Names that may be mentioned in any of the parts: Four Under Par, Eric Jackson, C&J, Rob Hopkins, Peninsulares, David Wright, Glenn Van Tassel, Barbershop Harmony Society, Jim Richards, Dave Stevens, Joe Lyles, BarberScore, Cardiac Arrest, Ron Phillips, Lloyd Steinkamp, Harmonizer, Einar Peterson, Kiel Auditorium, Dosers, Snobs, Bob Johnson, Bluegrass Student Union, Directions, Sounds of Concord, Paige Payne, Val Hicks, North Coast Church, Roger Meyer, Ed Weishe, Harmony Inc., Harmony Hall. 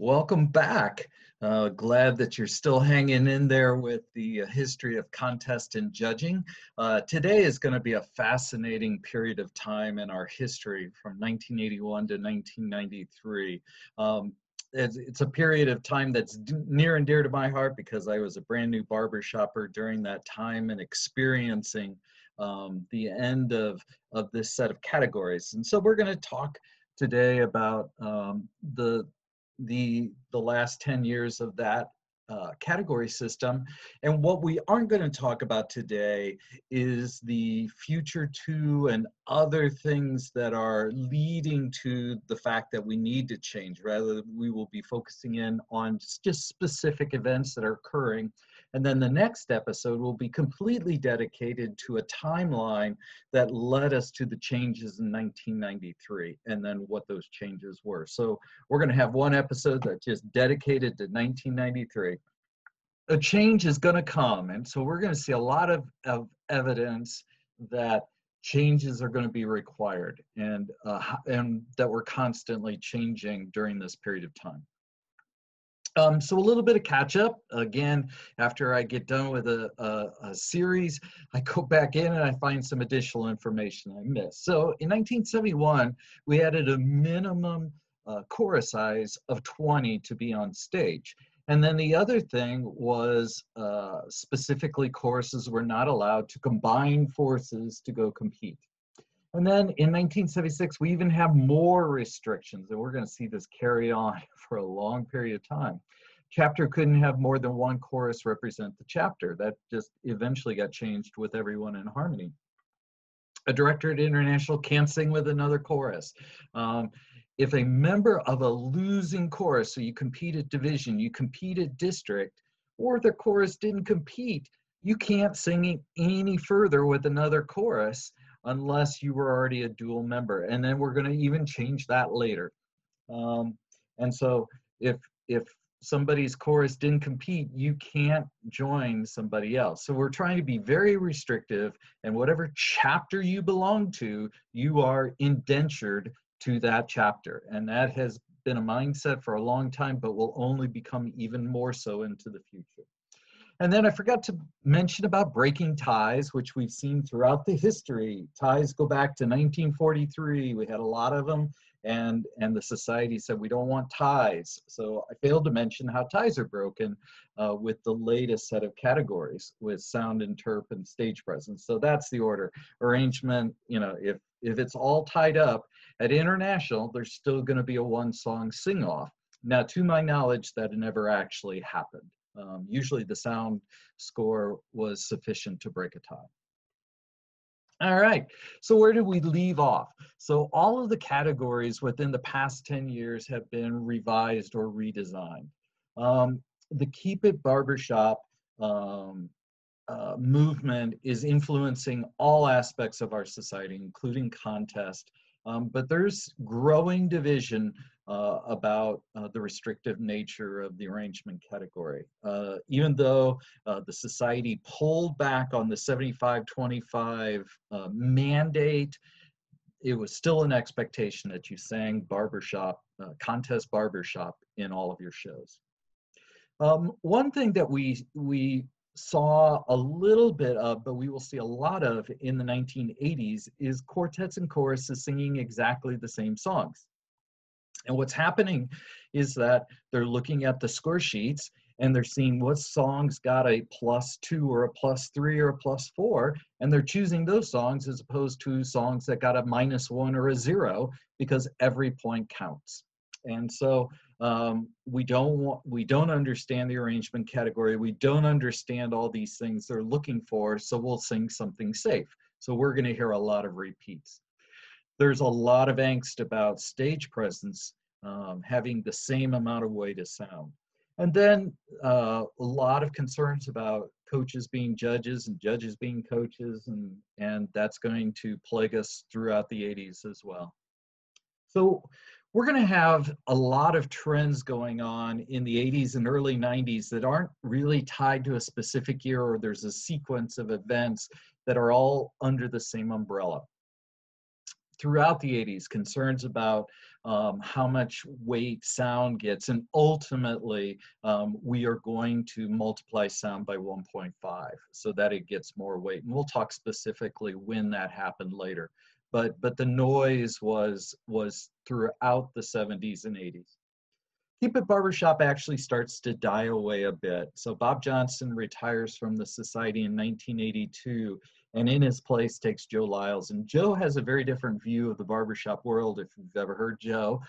Welcome back. Glad that you're still hanging in there with the history of contest and judging. Today is going to be a fascinating period of time in our history from 1981 to 1993. It's a period of time that's near and dear to my heart because I was a brand new barbershopper during that time and experiencing the end of this set of categories. And so we're going to talk today about the last 10 years of that category system. And what we aren't going to talk about today is the future to and other things that are leading to the fact that we need to change. Rather, we will be focusing in on just specific events that are occurring. And then the next episode will be completely dedicated to a timeline that led us to the changes in 1993 and then what those changes were. So we're going to have one episode that's just dedicated to 1993. A change is going to come, and so we're going to see a lot of evidence that changes are going to be required and that we're constantly changing during this period of time. So a little bit of catch up. Again, after I get done with a series, I go back in and I find some additional information I missed. So in 1971, we added a minimum chorus size of 20 to be on stage. And then the other thing was specifically choruses were not allowed to combine forces to go compete. And then in 1976, we even have more restrictions, and we're going to see this carry on for a long period of time. Chapter couldn't have more than one chorus represent the chapter. That just eventually got changed with everyone in harmony. A director at international can't sing with another chorus. If a member of a losing chorus, so you compete at division, you compete at district, or the chorus didn't compete, you can't sing any further with another chorus unless you were already a dual member. And then we're gonna even change that later. And so if somebody's chorus didn't compete, you can't join somebody else. So we're trying to be very restrictive, and whatever chapter you belong to, you are indentured to that chapter. And that has been a mindset for a long time, but will only become even more so into the future. And then I forgot to mention about breaking ties, which we've seen throughout the history. Ties go back to 1943. We had a lot of them, and the society said we don't want ties. So I failed to mention how ties are broken with the latest set of categories with sound and terp and stage presence. So that's the order. Arrangement, you know, if it's all tied up at international, there's still going to be a one-song sing-off. Now, to my knowledge, that never actually happened. Usually the sound score was sufficient to break a tie. All right, so where did we leave off? So all of the categories within the past 10 years have been revised or redesigned. The Keep It Barbershop movement is influencing all aspects of our society, including contest, but there's growing division about the restrictive nature of the arrangement category. Even though the society pulled back on the 75-25 mandate, it was still an expectation that you sang barbershop, contest barbershop in all of your shows. One thing that we saw a little bit of, but we will see a lot of in the 1980s, is quartets and choruses singing exactly the same songs. And what's happening is that they're looking at the score sheets and they're seeing what songs got a +2 or a +3 or a +4, and they're choosing those songs as opposed to songs that got a -1 or a 0, because every point counts. And so we don't understand the arrangement category. We don't understand all these things they're looking for, so we'll sing something safe. So we're going to hear a lot of repeats. There's a lot of angst about stage presence having the same amount of weight as sound. And then a lot of concerns about coaches being judges and judges being coaches, and that's going to plague us throughout the 80s as well. So we're gonna have a lot of trends going on in the 80s and early 90s that aren't really tied to a specific year, or there's a sequence of events that are all under the same umbrella. Throughout the 80s, concerns about how much weight sound gets, and ultimately we are going to multiply sound by 1.5 so that it gets more weight, and we'll talk specifically when that happened later, but the noise was throughout the 70s and 80s. Keep It Barbershop actually starts to die away a bit. So Bob Johnson retires from the society in 1982, and in his place takes Joe Lyles. And Joe has a very different view of the barbershop world, if you've ever heard Joe.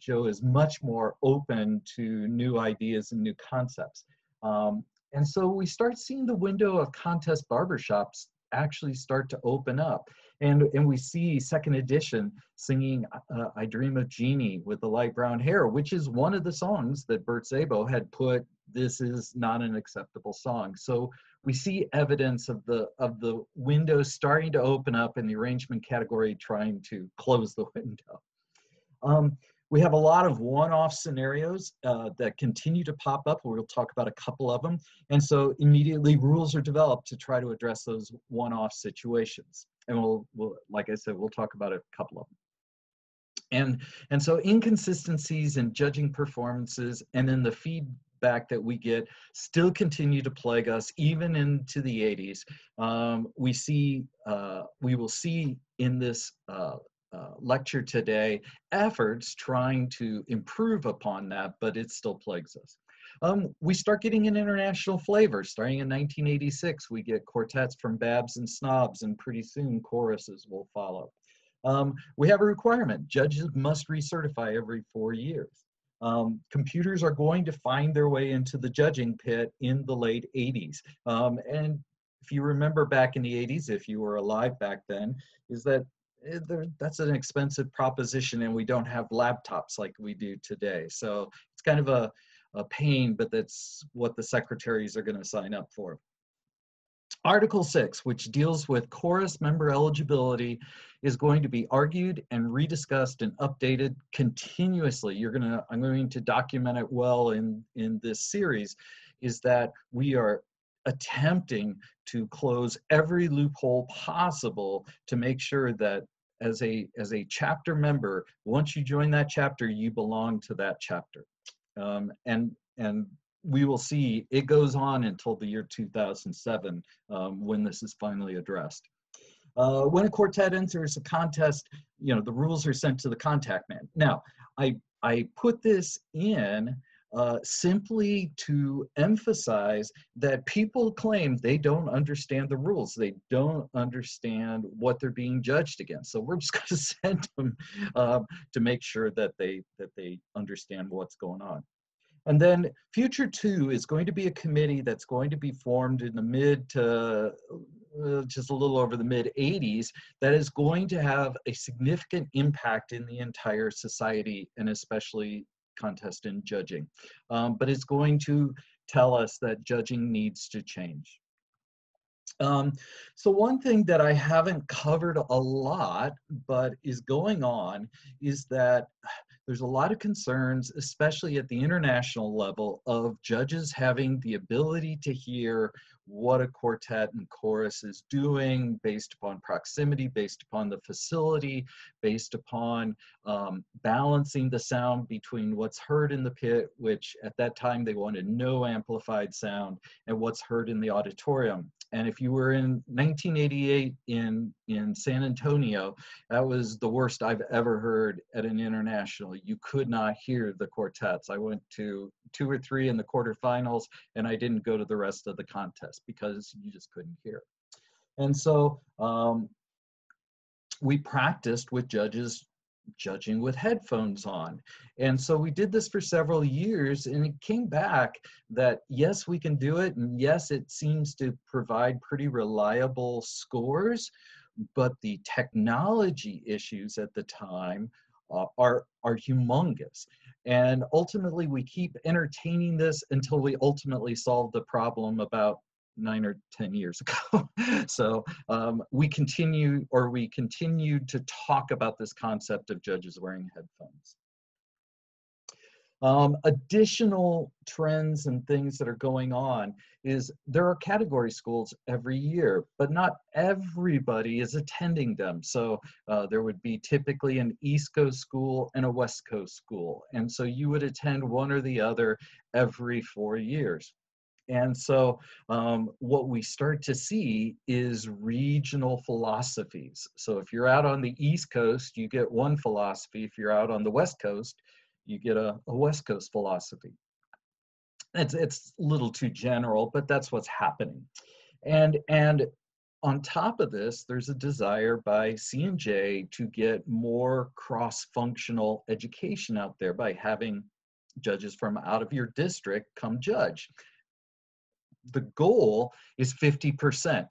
Joe is much more open to new ideas and new concepts. And so we start seeing the window of contest barbershops actually start to open up. And we see Second Edition singing I Dream of Jeannie with the Light Brown Hair, which is one of the songs that Bert Szabo had put, this is not an acceptable song. So we see evidence of the window starting to open up and the arrangement category trying to close the window. We have a lot of one-off scenarios that continue to pop up. We'll talk about a couple of them. And so immediately rules are developed to try to address those one-off situations. And we'll, like I said, we'll talk about a couple of them. And so inconsistencies in judging performances and then the feedback that we get still continue to plague us even into the 80s. We will see in this lecture today efforts trying to improve upon that, but it still plagues us. We start getting an international flavor. Starting in 1986, we get quartets from Babs and Snobs, and pretty soon choruses will follow. We have a requirement. Judges must recertify every 4 years. Computers are going to find their way into the judging pit in the late 80s. And if you remember back in the 80s, if you were alive back then, is that that's an expensive proposition, and we don't have laptops like we do today. So it's kind of a pain, but that's what the secretaries are going to sign up for. Article 6, which deals with chorus member eligibility, is going to be argued and rediscussed and updated continuously. I'm going to document it well in this series, is that we are attempting to close every loophole possible to make sure that as a chapter member, once you join that chapter, you belong to that chapter. And we will see it goes on until the year 2007 when this is finally addressed. When a quartet enters a contest, you know, the rules are sent to the contact man. Now, I put this in simply to emphasize that people claim they don't understand the rules. They don't understand what they're being judged against. So we're just going to send them to make sure that they understand what's going on. And then Future 2 is going to be a committee that's going to be formed in the mid to just a little over the mid 80s that is going to have a significant impact in the entire society, and especially contest and judging, but it's going to tell us that judging needs to change. So one thing that I haven't covered a lot, but is going on, is that there's a lot of concerns, especially at the international level, of judges having the ability to hear what a quartet and chorus is doing based upon proximity, based upon the facility, based upon balancing the sound between what's heard in the pit, which at that time they wanted no amplified sound, and what's heard in the auditorium. And if you were in 1988 in San Antonio, that was the worst I've ever heard at an international. You could not hear the quartets. I went to 2 or 3 in the quarterfinals, and I didn't go to the rest of the contest because you just couldn't hear. And so we practiced with judges judging with headphones on. And so we did this for several years, and it came back that yes, we can do it, and yes, it seems to provide pretty reliable scores, but the technology issues at the time are humongous. And ultimately, we keep entertaining this until we ultimately solve the problem about 9 or 10 years ago. So we continued to talk about this concept of judges wearing headphones. Additional trends and things that are going on is there are category schools every year, but not everybody is attending them. So there would be typically an East Coast school and a West Coast school. And so you would attend one or the other every 4 years. And so what we start to see is regional philosophies. So if you're out on the East Coast, you get one philosophy. If you're out on the West Coast, you get a West Coast philosophy. It's a little too general, but that's what's happening. And on top of this, there's a desire by C&J to get more cross-functional education out there by having judges from out of your district come judge. The goal is 50%,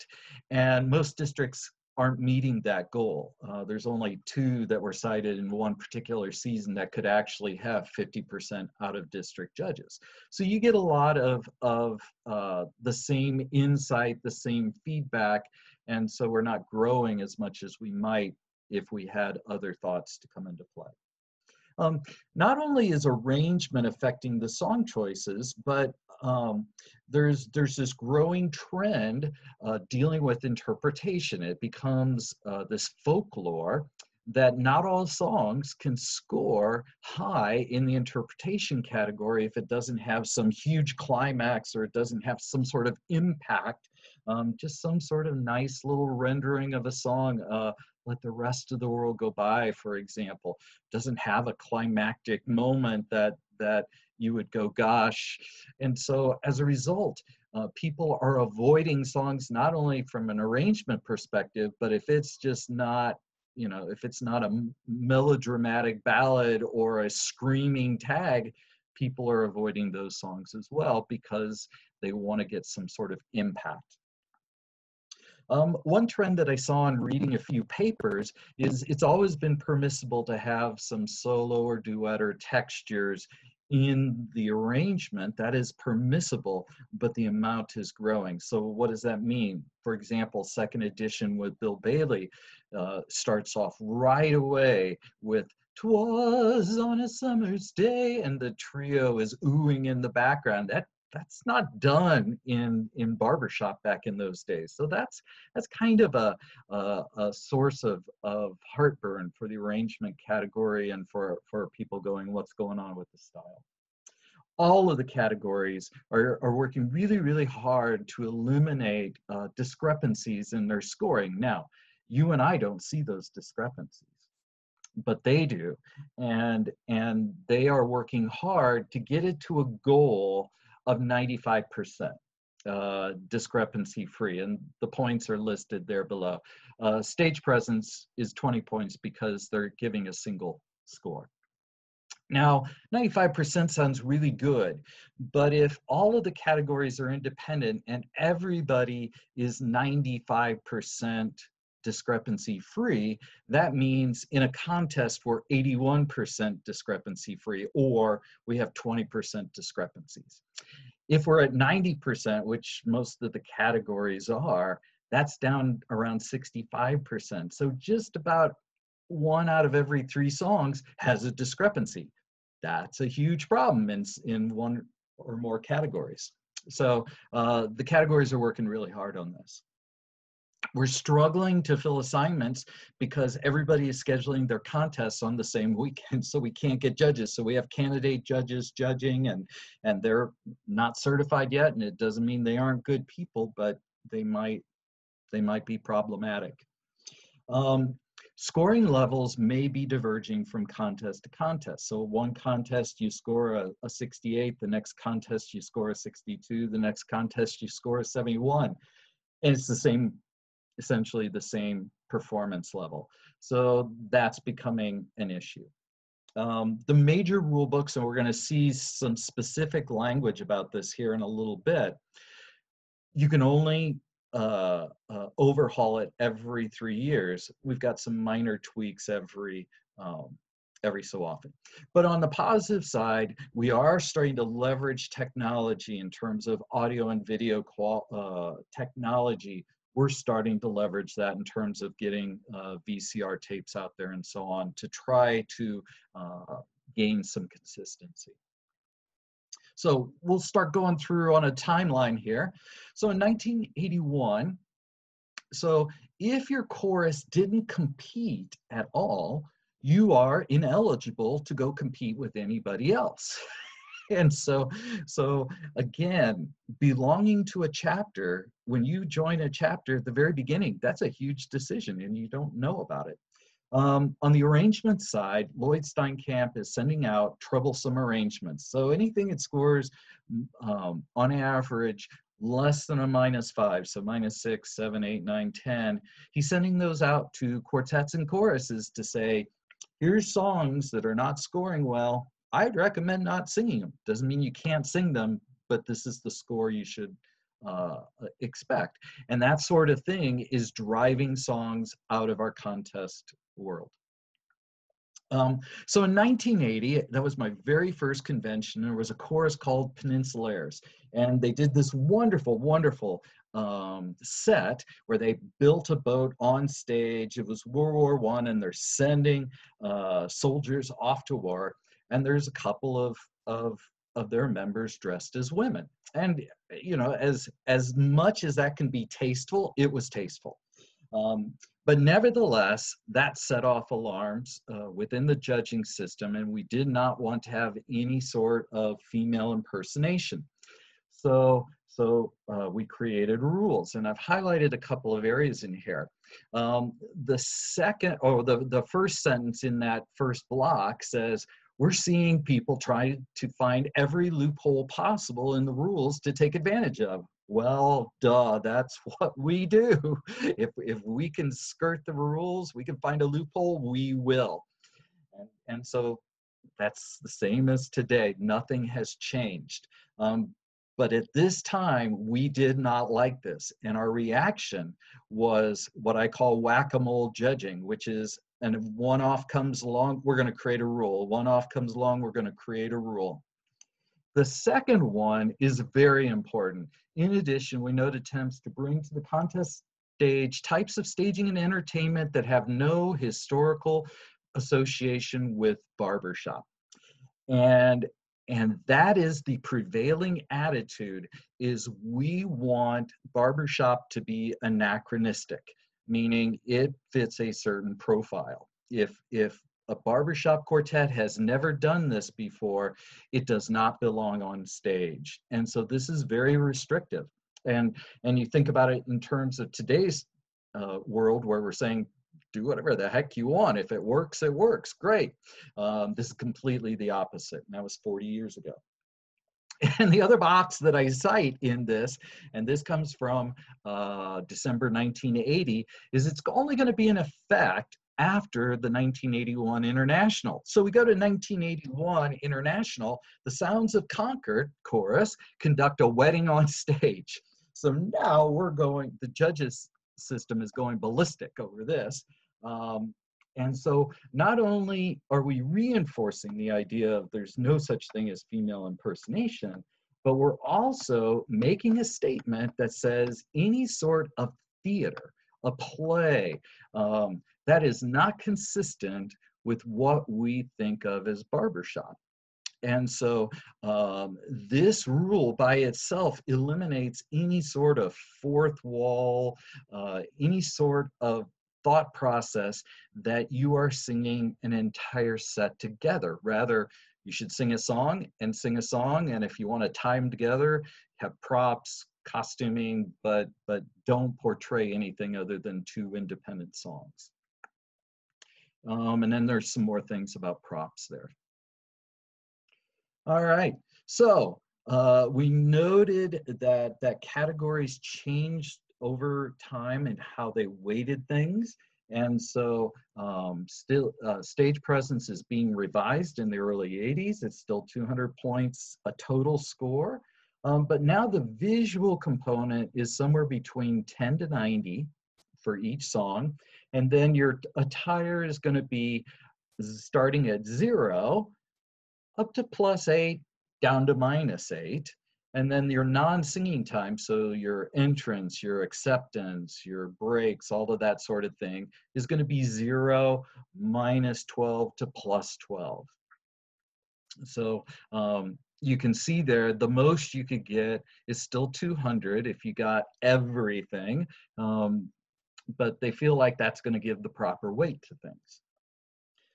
and most districts aren't meeting that goal. There's only two that were cited in one particular season that could actually have 50% out of district judges. So you get a lot of the same insight, the same feedback, and so we're not growing as much as we might if we had other thoughts to come into play. Not only is arrangement affecting the song choices, but there's this growing trend dealing with interpretation. It becomes this folklore that not all songs can score high in the interpretation category if it doesn't have some huge climax or it doesn't have some sort of impact, just some sort of nice little rendering of a song. Let the Rest of the World Go By, for example, doesn't have a climactic moment that you would go, gosh. And so as a result, people are avoiding songs, not only from an arrangement perspective, but if it's just not, you know, if it's not a melodramatic ballad or a screaming tag, people are avoiding those songs as well because they want to get some sort of impact. One trend that I saw in reading a few papers is it's always been permissible to have some solo or duet or textures in the arrangement. That is permissible, but the amount is growing. So what does that mean? For example, second edition with Bill Bailey starts off right away with "'Twas on a summer's day," and the trio is oohing in the background. That's not done in barbershop back in those days. So that's kind of a source of heartburn for the arrangement category and for people going, what's going on with the style? All of the categories are working really, really hard to eliminate discrepancies in their scoring. Now, you and I don't see those discrepancies, but they do. And they are working hard to get it to a goal of 95% discrepancy free, and the points are listed there below. Stage presence is 20 points because they're giving a single score. Now, 95% sounds really good, but if all of the categories are independent and everybody is 95% discrepancy free, that means in a contest we're 81% discrepancy free, or we have 20% discrepancies. If we're at 90%, which most of the categories are, that's down around 65%. So just about 1 out of every 3 songs has a discrepancy. That's a huge problem in one or more categories. So the categories are working really hard on this. We're struggling to fill assignments because everybody is scheduling their contests on the same weekend, so we can't get judges. So we have candidate judges judging, and they're not certified yet, and it doesn't mean they aren't good people, but they might be problematic. Scoring levels may be diverging from contest to contest. So one contest you score a 68, the next contest you score a 62, the next contest you score a 71, and it's the same. Essentially the same performance level. So that's becoming an issue. The major rule books, and we're going to see some specific language about this here in a little bit, you can only overhaul it every 3 years. We've got some minor tweaks every so often. But on the positive side, we are starting to leverage technology in terms of audio and video technology. We're starting to leverage that in terms of getting VCR tapes out there and so on to try to gain some consistency. So we'll start going through on a timeline here. So in 1981, so if your chorus didn't compete at all, you are ineligible to go compete with anybody else. And so again, belonging to a chapter, when you join a chapter at the very beginning, that's a huge decision and you don't know about it. On the arrangement side, Lloyd Steinkamp is sending out troublesome arrangements. So anything that scores on average less than a -5, so -6, 7, 8, 9, 10, he's sending those out to quartets and choruses to say, here's songs that are not scoring well. I'd recommend not singing them. Doesn't mean you can't sing them, but this is the score you should expect. And that sort of thing is driving songs out of our contest world. So in 1980, that was my very first convention. There was a chorus called Peninsulares, and they did this wonderful, wonderful set where they built a boat on stage. It was World War I, and they're sending soldiers off to war. And there's a couple of their members dressed as women. And, you know, as much as that can be tasteful, it was tasteful. But nevertheless, that set off alarms within the judging system, and we did not want to have any sort of female impersonation. So we created rules, and I've highlighted a couple of areas in here. The first sentence in that first block says, we're seeing people try to find every loophole possible in the rules to take advantage of. Well, duh, that's what we do. If we can skirt the rules, we can find a loophole, we will. And so that's the same as today. Nothing has changed. But at this time, we did not like this. And our reaction was what I call whack-a-mole judging, which is, and if one off comes along, we're going to create a rule. One off comes along, we're going to create a rule. The second one is very important. In addition, we note attempts to bring to the contest stage types of staging and entertainment that have no historical association with barbershop. And that is the prevailing attitude, is we want barbershop to be anachronistic, meaning it fits a certain profile. If a barbershop quartet has never done this before, it does not belong on stage. And so this is very restrictive. And you think about it in terms of today's world, where we're saying, do whatever the heck you want. If it works, it works, great. This is completely the opposite, and that was 40 years ago. And the other box that I cite in this, and this comes from December 1980, is it's only going to be in effect after the 1981 International. So we go to 1981 International, the Sounds of Concord chorus conduct a wedding on stage. So now we're going, the judges system is going ballistic over this. And so not only are we reinforcing the idea of there's no such thing as female impersonation, but we're also making a statement that says any sort of theater, a play, that is not consistent with what we think of as barbershop. And so this rule by itself eliminates any sort of fourth wall, any sort of thought process that you are singing an entire set together. Rather, you should sing a song, and if you want to tie them together, have props, costuming, but don't portray anything other than two independent songs. And then there's some more things about props there. All right, so we noted that categories changed over time and how they weighted things. And so stage presence is being revised in the early 80s. It's still 200 points, a total score. But now the visual component is somewhere between 10 to 90 for each song. And then your attire is going to be starting at 0, up to +8, down to -8. And then your non-singing time, so your entrance, your acceptance, your breaks, all of that sort of thing, is going to be 0, -12 to +12. So you can see there, the most you could get is still 200 if you got everything, but they feel like that's going to give the proper weight to things.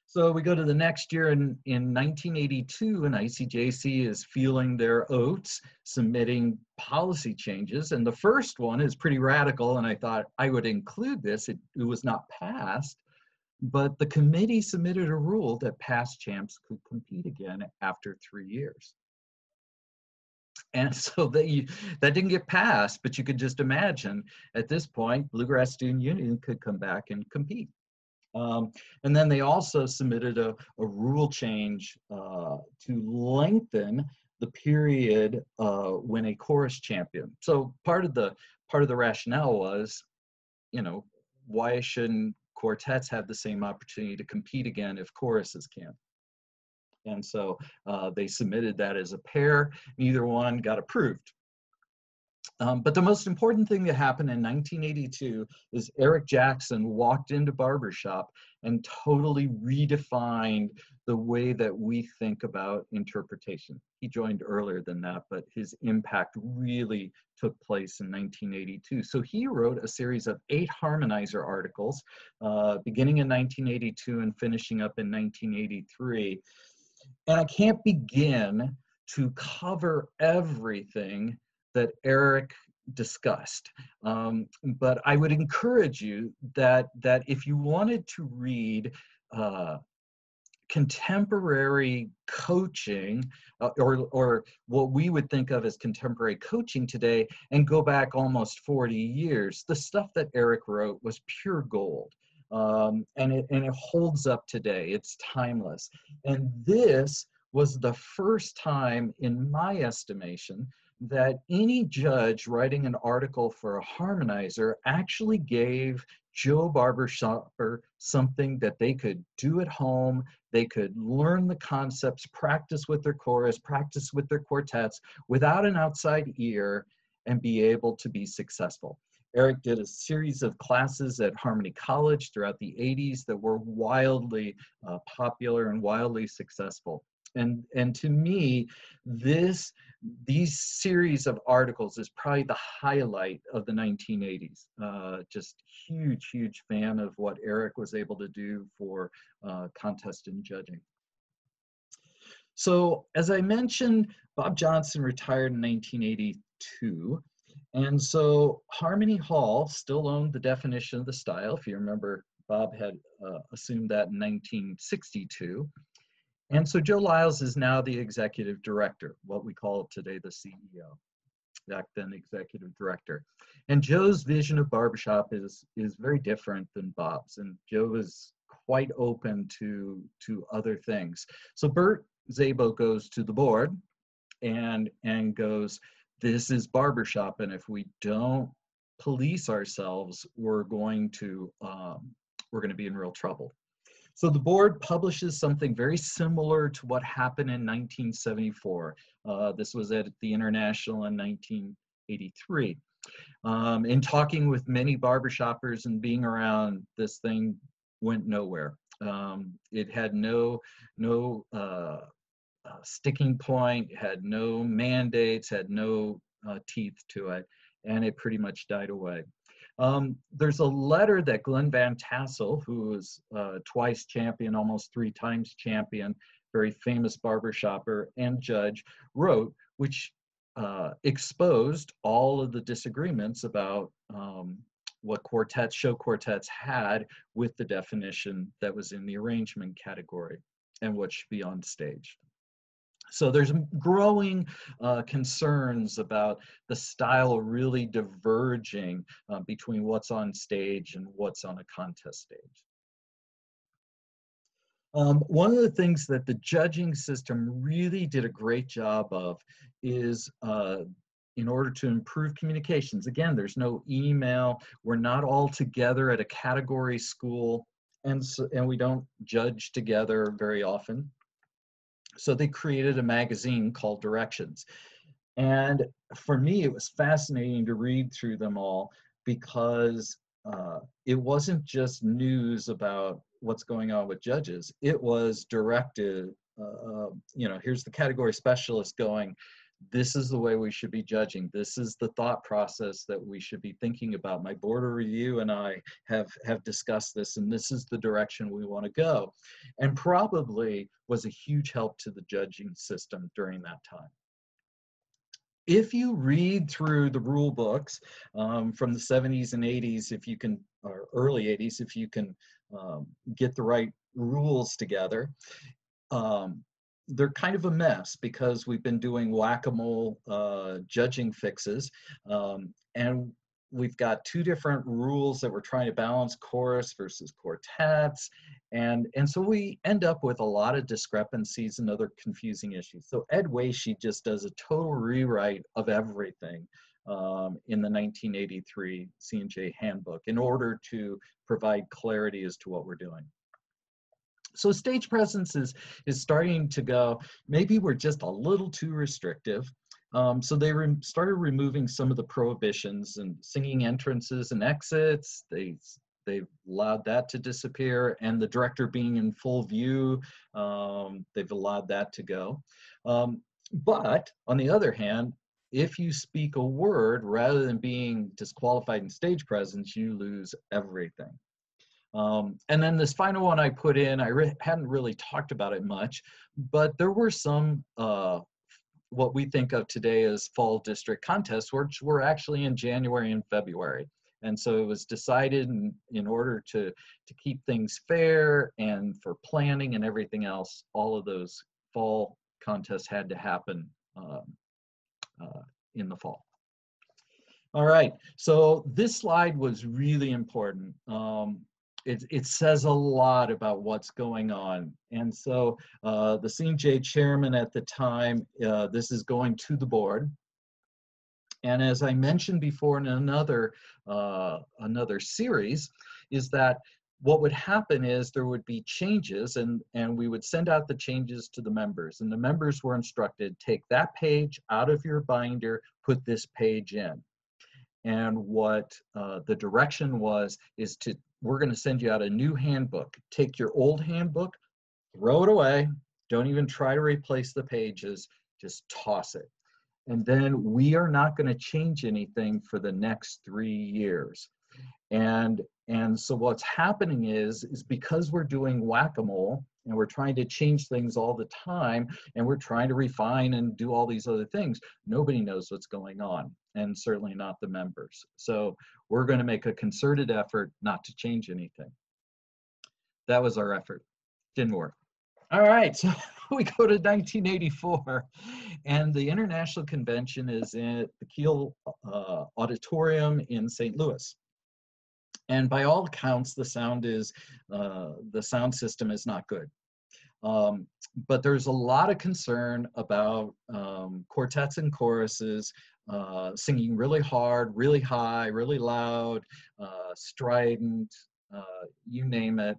So we go to the next year, and in 1982, an ICJC is feeling their oats, submitting policy changes, and the first one is pretty radical, and I thought I would include this. It was not passed, but the committee submitted a rule that past champs could compete again after 3 years. And so that didn't get passed, but you could just imagine at this point, Bluegrass Student Union could come back and compete. And then they also submitted a rule change to lengthen the period when a chorus champion. So part of the rationale was, you know, why shouldn't quartets have the same opportunity to compete again if choruses can? And so they submitted that as a pair. Neither one got approved. But the most important thing that happened in 1982 is Eric Jackson walked into Barbershop and totally redefined the way that we think about interpretation. He joined earlier than that, but his impact really took place in 1982. So he wrote a series of 8 harmonizer articles, beginning in 1982 and finishing up in 1983. And I can't begin to cover everything that Eric discussed. But I would encourage you that if you wanted to read contemporary coaching, or what we would think of as contemporary coaching today, and go back almost 40 years, the stuff that Eric wrote was pure gold. And it holds up today. It's timeless. And this was the first time, in my estimation, that any judge writing an article for a harmonizer actually gave Joe Barbershopper something that they could do at home. They could learn the concepts, practice with their chorus, practice with their quartets without an outside ear, and be able to be successful. Eric did a series of classes at Harmony College throughout the 80s that were wildly popular and wildly successful. And to me, these series of articles is probably the highlight of the 1980s. Just huge, huge fan of what Eric was able to do for contest and judging. So as I mentioned, Bob Johnson retired in 1982. And so Harmony Hall still owned the definition of the style. If you remember, Bob had assumed that in 1962. And so Joe Lyles is now the executive director, what we call today the CEO, back then executive director. And Joe's vision of Barbershop is very different than Bob's, and Joe is quite open to other things. So Bert Szabo goes to the board and goes, this is Barbershop, and if we don't police ourselves, we're going to be in real trouble. So the board publishes something very similar to what happened in 1974. This was at the International in 1983. In talking with many barbershoppers and being around, this thing went nowhere. It had no sticking point, had no mandates, had no teeth to it, and it pretty much died away. There's a letter that Glenn Van Tassel, who was twice champion, almost 3 times champion, very famous barbershopper and judge, wrote, which exposed all of the disagreements about what show quartets had with the definition that was in the arrangement category and what should be on stage. So there's growing concerns about the style really diverging between what's on stage and what's on a contest stage. One of the things that the judging system really did a great job of is in order to improve communications. Again, there's no email. We're not all together at a category school, and we don't judge together very often. So they created a magazine called Directions. And for me, it was fascinating to read through them all, because it wasn't just news about what's going on with judges. It was directive you know, here's the category specialist going, this is the way we should be judging. This is the thought process that we should be thinking about. My board of review and I have discussed this, and this is the direction we want to go. And probably was a huge help to the judging system during that time. If you read through the rule books from the 70s and 80s, if you can, or early 80s, if you can get the right rules together, they're kind of a mess because we've been doing whack-a-mole judging fixes. And we've got two different rules that we're trying to balance, chorus versus quartets. And so we end up with a lot of discrepancies and other confusing issues. So Ed Weishe just does a total rewrite of everything in the 1983 C&J handbook in order to provide clarity as to what we're doing. So stage presence is starting to go, maybe we're just a little too restrictive. So they started removing some of the prohibitions and singing entrances and exits. They've allowed that to disappear, and the director being in full view, they've allowed that to go. But on the other hand, if you speak a word, rather than being disqualified in stage presence, you lose everything. And then this final one I put in, I hadn't really talked about it much, but there were some what we think of today as fall district contests, which were actually in January and February. And so it was decided in order to keep things fair and for planning and everything else, all of those fall contests had to happen in the fall. All right, so this slide was really important. It says a lot about what's going on. And so the C&J chairman at the time, this is going to the board. And as I mentioned before in another series, is that what would happen is there would be changes, and we would send out the changes to the members. And the members were instructed, take that page out of your binder, put this page in. And what the direction was is to, we're going to send you out a new handbook. Take your old handbook, throw it away. Don't even try to replace the pages, just toss it. And then we are not going to change anything for the next 3 years. And so what's happening is because we're doing whack-a-mole and we're trying to change things all the time, and we're trying to refine and do all these other things, nobody knows what's going on, and certainly not the members. So we're going to make a concerted effort not to change anything. That was our effort. Didn't work. All right, so we go to 1984, and the International Convention is at the Kiel Auditorium in St. Louis. And by all accounts, the sound system is not good. But there's a lot of concern about quartets and choruses singing really hard, really high, really loud, strident, you name it,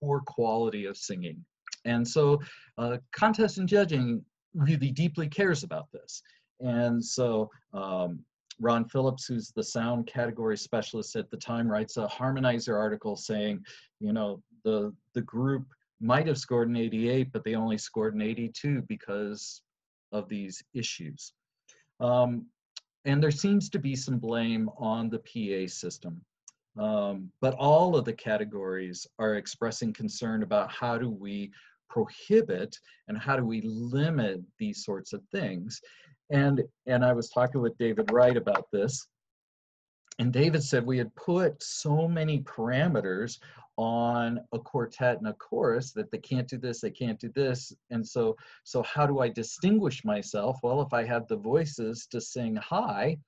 poor quality of singing. And so contest and judging really deeply cares about this. And so Ron Phillips, who's the sound category specialist at the time, writes a harmonizer article saying, you know, the group might have scored an 88, but they only scored an 82 because of these issues. And there seems to be some blame on the PA system. But all of the categories are expressing concern about how do we prohibit and how do we limit these sorts of things. And I was talking with David Wright about this, and David said we had put so many parameters on a quartet and a chorus that they can't do this, they can't do this, and so how do I distinguish myself? Well, if I have the voices to sing high,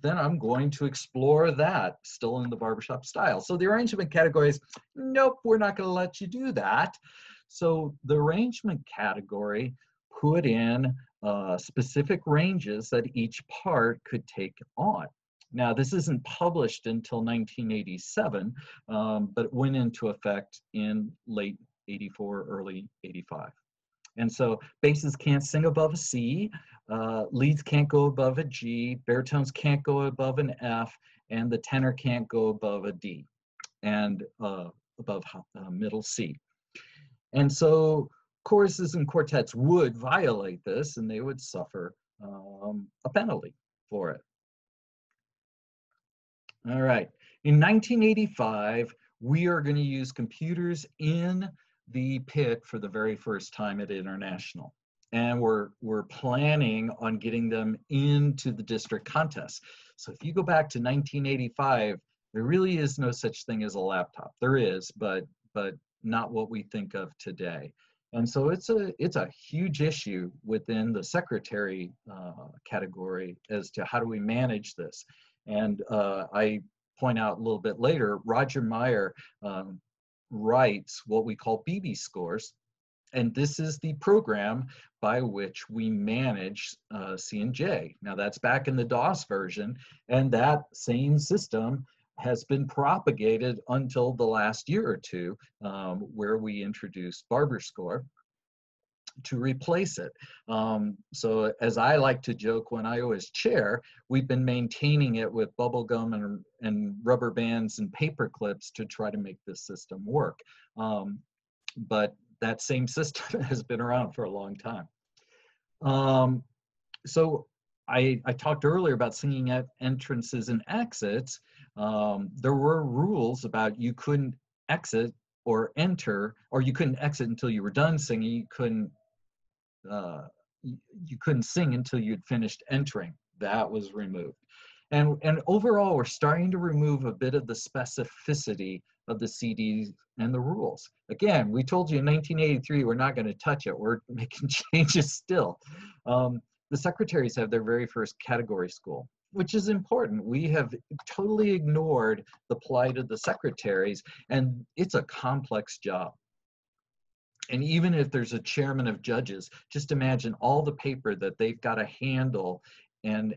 then I'm going to explore that still in the barbershop style. So the arrangement categories, nope, we're not going to let you do that. So the arrangement category put in specific ranges that each part could take on. Now, this isn't published until 1987, but it went into effect in late 84, early 85. And so basses can't sing above a C, leads can't go above a G, baritones can't go above an F, and the tenor can't go above a D and above middle C. And so choruses and quartets would violate this, and they would suffer a penalty for it. All right, in 1985, we are going to use computers in the pit for the very first time at International. And we're planning on getting them into the district contest. So if you go back to 1985, there really is no such thing as a laptop. There is, but not what we think of today. And so it's a huge issue within the secretary category as to how do we manage this. And I point out a little bit later, Roger Meyer writes what we call BB scores. And this is the program by which we manage C&J. Now that's back in the DOS version, and that same system has been propagated until the last year or two, where we introduced BarberScore to replace it. So as I like to joke when I was chair, we've been maintaining it with bubble gum and rubber bands and paper clips to try to make this system work. But that same system has been around for a long time. So I talked earlier about singing at entrances and exits. There were rules about you couldn't exit or enter, or you couldn't exit until you were done singing. You couldn't sing until you'd finished entering. That was removed. And overall, we're starting to remove a bit of the specificity of the CDs and the rules. Again, we told you in 1983, we're not going to touch it. We're making changes still. The secretaries have their very first category school, which is important. We have totally ignored the plight of the secretaries, and it's a complex job. And even if there's a chairman of judges, just imagine all the paper that they've got to handle, and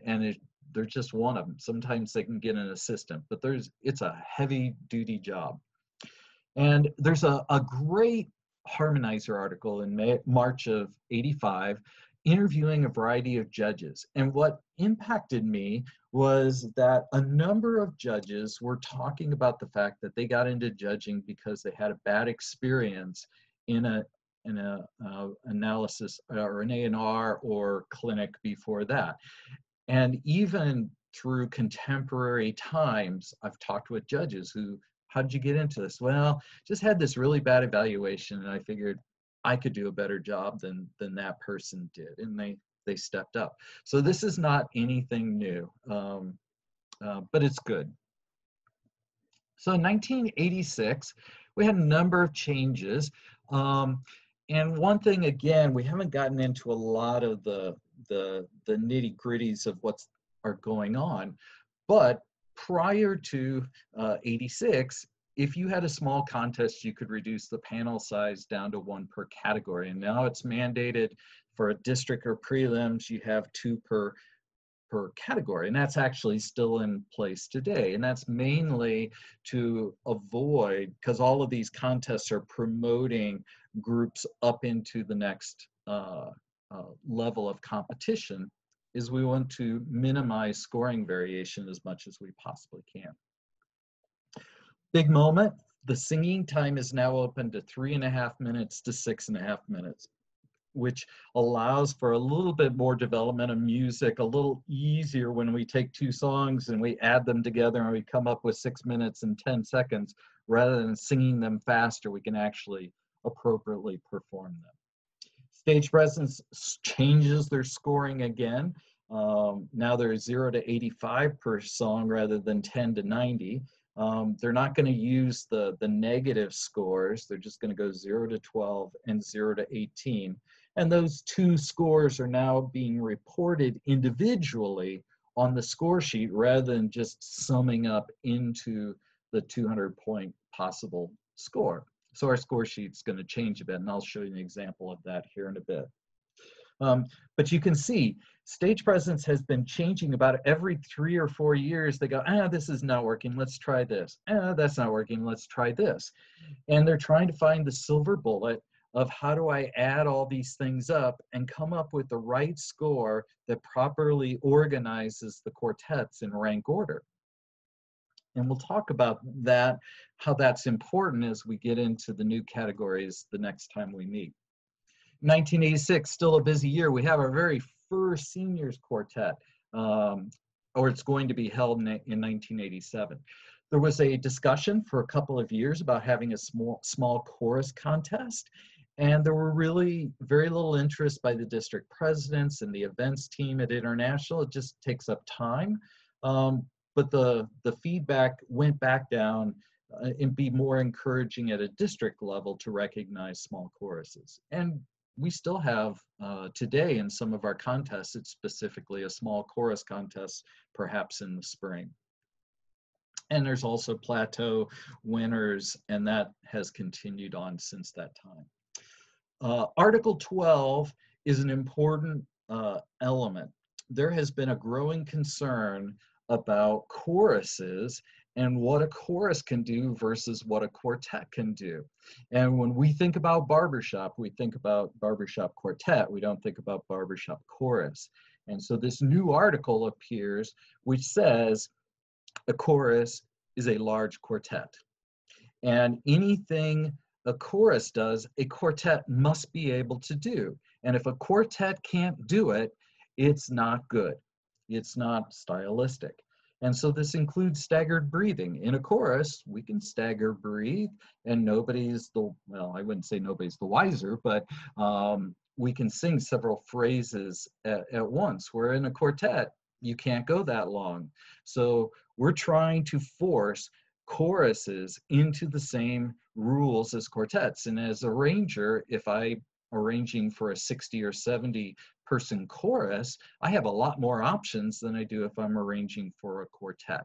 there's just one of them. Sometimes they can get an assistant, but it's a heavy duty job. And there's a great Harmonizer article in March of 85, interviewing a variety of judges. And what impacted me was that a number of judges were talking about the fact that they got into judging because they had a bad experience in an analysis or an A&R or clinic before that. And even through contemporary times, I've talked with judges who, how did you get into this? Well, just had this really bad evaluation, and I figured I could do a better job than that person did, and they stepped up. So this is not anything new, but it's good. So in 1986, we had a number of changes. And one thing, again, we haven't gotten into a lot of the nitty-gritties of what's going on, but prior to 86, if you had a small contest, you could reduce the panel size down to 1 per category. And now it's mandated for a district or prelims, you have 2 per category. And that's actually still in place today. And that's mainly to avoid, because all of these contests are promoting groups up into the next level of competition, is we want to minimize scoring variation as much as we possibly can. Big moment, the singing time is now open to 3.5 minutes to 6.5 minutes, which allows for a little bit more development of music, a little easier when we take 2 songs and we add them together and we come up with 6 minutes and 10 seconds. Rather than singing them faster, we can actually appropriately perform them. Stage presence changes their scoring again. Now they're 0 to 85 per song rather than 10 to 90. They're not going to use the negative scores. They're just going to go 0 to 12 and 0 to 18. And those 2 scores are now being reported individually on the score sheet rather than just summing up into the 200-point possible score. So our score sheet's going to change a bit, and I'll show you an example of that here in a bit. But you can see stage presence has been changing about every 3 or 4 years. They go, this is not working, let's try this. That's not working, let's try this. And they're trying to find the silver bullet of how do I add all these things up and come up with the right score that properly organizes the quartets in rank order. And we'll talk about that, how that's important as we get into the new categories the next time we meet. 1986, still a busy year. We have our very first seniors quartet, or it's going to be held in 1987. There was a discussion for a couple of years about having a small chorus contest, and there were really very little interest by the district presidents and the events team at International. It just takes up time. But the feedback went back down and be more encouraging at a district level to recognize small choruses. And we still have today in some of our contests, it's specifically a small chorus contest, perhaps in the spring. And there's also plateau winners, and that has continued on since that time. Article 12 is an important element. There has been a growing concern about choruses and what a chorus can do versus what a quartet can do. And when we think about barbershop, we think about barbershop quartet. We don't think about barbershop chorus. And so this new article appears, which says a chorus is a large quartet. And anything a chorus does, a quartet must be able to do. And if a quartet can't do it, it's not good. It's not stylistic. And so this includes staggered breathing. In a chorus, we can stagger breathe, and nobody's the, well, I wouldn't say nobody's the wiser, but we can sing several phrases at once. Where in a quartet, you can't go that long. So we're trying to force choruses into the same rules as quartets. And as a arranger, if I'm arranging for a 60 or 70 person chorus, I have a lot more options than I do if I'm arranging for a quartet.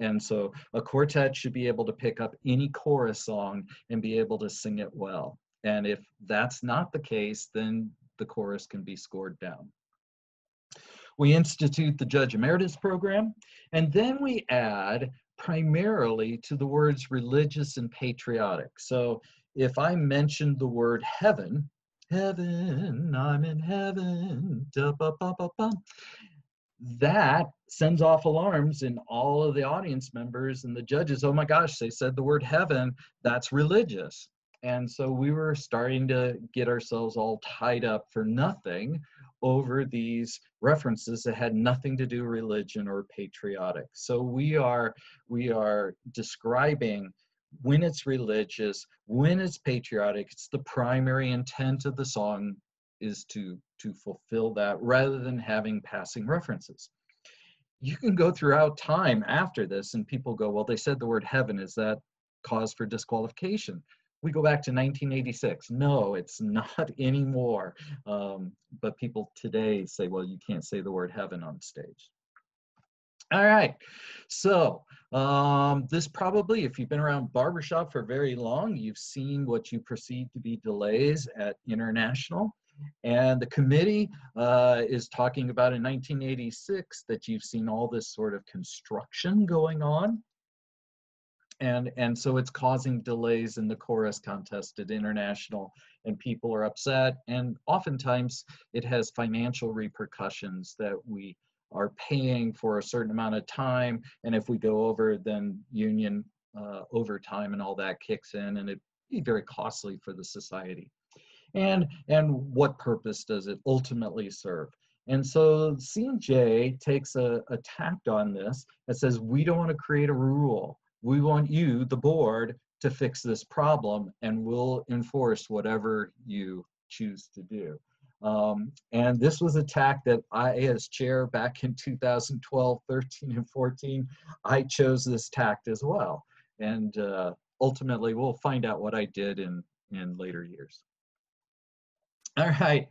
And so a quartet should be able to pick up any chorus song and be able to sing it well. And if that's not the case, then the chorus can be scored down. We institute the Judge Emeritus Program, and then we add primarily to the words religious and patriotic. So if I mentioned the word heaven, heaven, I'm in heaven, da, ba, ba, ba, ba, that sends off alarms in all of the audience members and the judges. Oh my gosh, they said the word heaven, that's religious. And so we were starting to get ourselves all tied up for nothing over these references that had nothing to do with religion or patriotic. So we are describing when it's religious, when it's patriotic. It's the primary intent of the song is to fulfill that, rather than having passing references. You can go throughout time after this and people go, well, they said the word heaven, is that cause for disqualification? We go back to 1986. No, it's not anymore. But people today say, well, you can't say the word heaven on stage. All right, so this probably, if you've been around barbershop for very long, you've seen what you perceive to be delays at International. And the committee is talking about in 1986 that you've seen all this sort of construction going on. And so it's causing delays in the chorus contest at International, and people are upset. And oftentimes it has financial repercussions that we are paying for a certain amount of time. And if we go over, then union overtime and all that kicks in, and it'd be very costly for the society. And what purpose does it ultimately serve? And so C&J takes a tact on this that says, we don't want to create a rule. We want you, the board, to fix this problem, and we'll enforce whatever you choose to do. And this was a tack that I, as chair back in 2012, 13, and 14, I chose this tact as well. And ultimately, we'll find out what I did in later years. All right,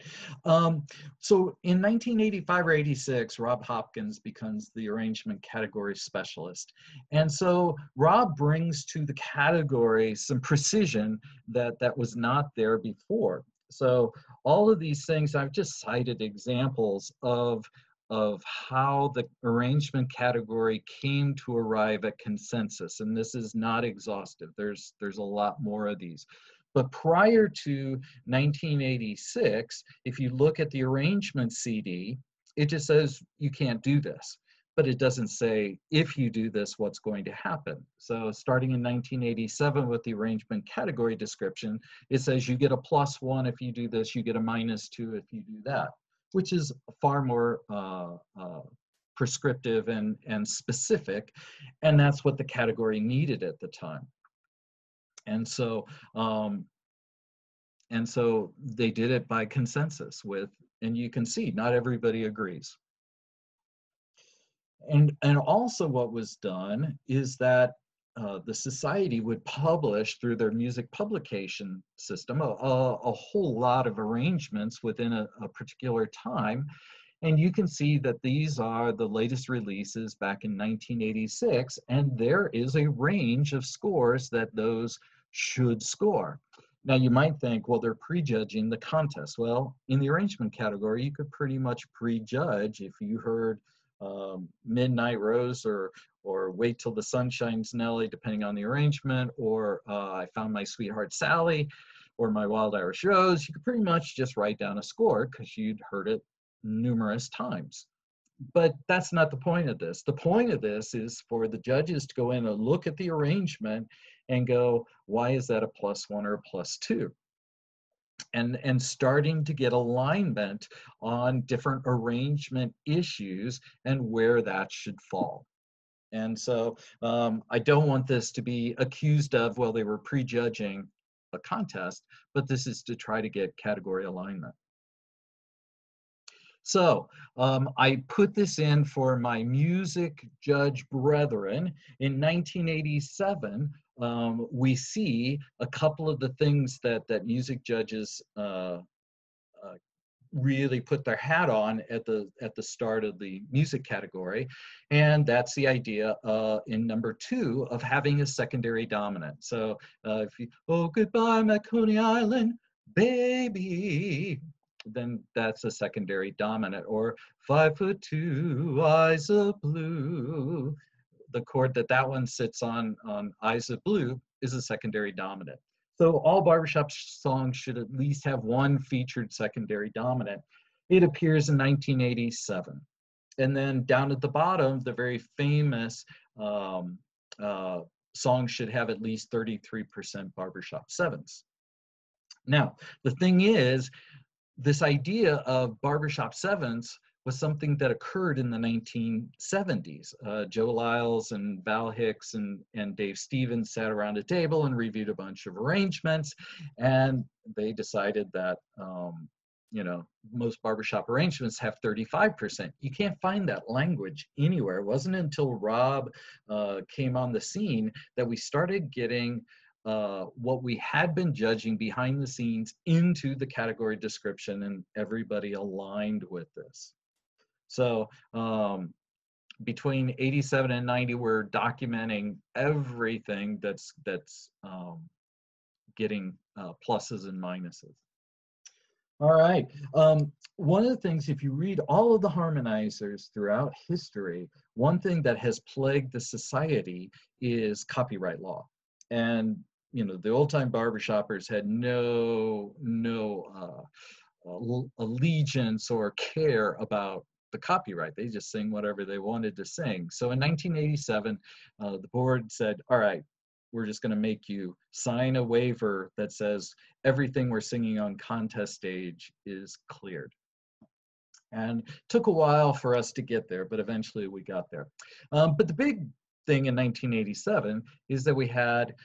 so in 1985 or 86, Rob Hopkins becomes the arrangement category specialist. And so Rob brings to the category some precision that was not there before. So all of these things, I've just cited examples of how the arrangement category came to arrive at consensus. And this is not exhaustive. There's a lot more of these. But prior to 1986, if you look at the arrangement CD, it just says you can't do this. but it doesn't say, if you do this, what's going to happen. So starting in 1987 with the arrangement category description, it says you get a +1 if you do this, you get a -2 if you do that, which is far more prescriptive and specific. And that's what the category needed at the time. And so they did it by consensus with, and you can see not everybody agrees. And also what was done is that the society would publish through their music publication system a whole lot of arrangements within a particular time. And you can see that these are the latest releases back in 1986, and there is a range of scores that those should score. Now you might think, well, they're prejudging the contest. Well, in the arrangement category, you could pretty much prejudge if you heard Midnight Rose or Wait Till the Sun Shines Nellie, depending on the arrangement, or I Found My Sweetheart Sally, or My Wild Irish Rose. You could pretty much just write down a score because you'd heard it numerous times. But that's not the point of this. The point of this is for the judges to go in and look at the arrangement and go, why is that a +1 or a +2? And starting to get alignment on different arrangement issues and where that should fall. And so I don't want this to be accused of, well, they were prejudging a contest, but this is to try to get category alignment. So I put this in for my music judge brethren. In 1987, we see a couple of the things that music judges really put their hat on at the start of the music category. And that's the idea in number 2 of having a secondary dominant. So if you, oh, goodbye, my Coney Island, baby, then that's a secondary dominant. Or 5'2", eyes of blue. The chord that one sits on Eyes of Blue is a secondary dominant. So all barbershop songs should at least have one featured secondary dominant. It appears in 1987. And then down at the bottom, the very famous song should have at least 33% barbershop sevens. Now, the thing is, this idea of barbershop sevens was something that occurred in the 1970s. Joe Lyles and Val Hicks and Dave Stevens sat around a table and reviewed a bunch of arrangements, and they decided that you know, most barbershop arrangements have 35%. You can't find that language anywhere. It wasn't until Rob came on the scene that we started getting what we had been judging behind the scenes into the category description, and everybody aligned with this. So between 87 and 90, we're documenting everything that's getting pluses and minuses. All right, one of the things, if you read all of the harmonizers throughout history, one thing that has plagued the society is copyright law. And, you know, the old-time barbershoppers had no allegiance or care about the copyright. They just sing whatever they wanted to sing. So in 1987, the board said, all right, we're just going to make you sign a waiver that says everything we're singing on contest stage is cleared. And it took a while for us to get there, but eventually we got there. But the big thing in 1987 is that we had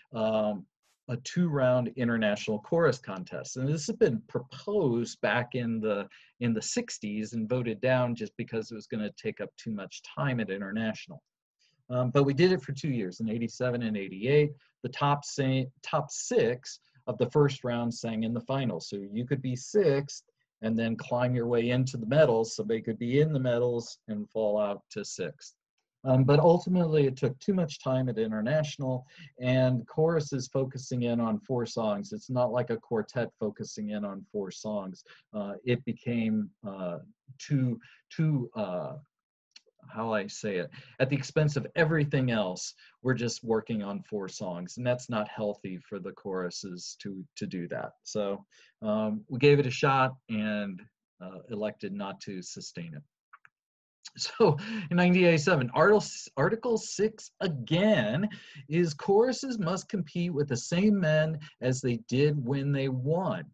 a 2-round international chorus contest, and this has been proposed back in the 60s and voted down just because it was going to take up too much time at international. But we did it for 2 years, in 87 and 88. The top six of the first round sang in the final, so you could be sixth and then climb your way into the medals. So they could be in the medals and fall out to sixth. But ultimately, it took too much time at international, and chorus is focusing in on 4 songs. It's not like a quartet focusing in on 4 songs. It became too how I say it, at the expense of everything else. We're just working on 4 songs, and that's not healthy for the choruses to do that. So we gave it a shot and elected not to sustain it. So in 1987, Article 6 again is choruses must compete with the same men as they did when they won.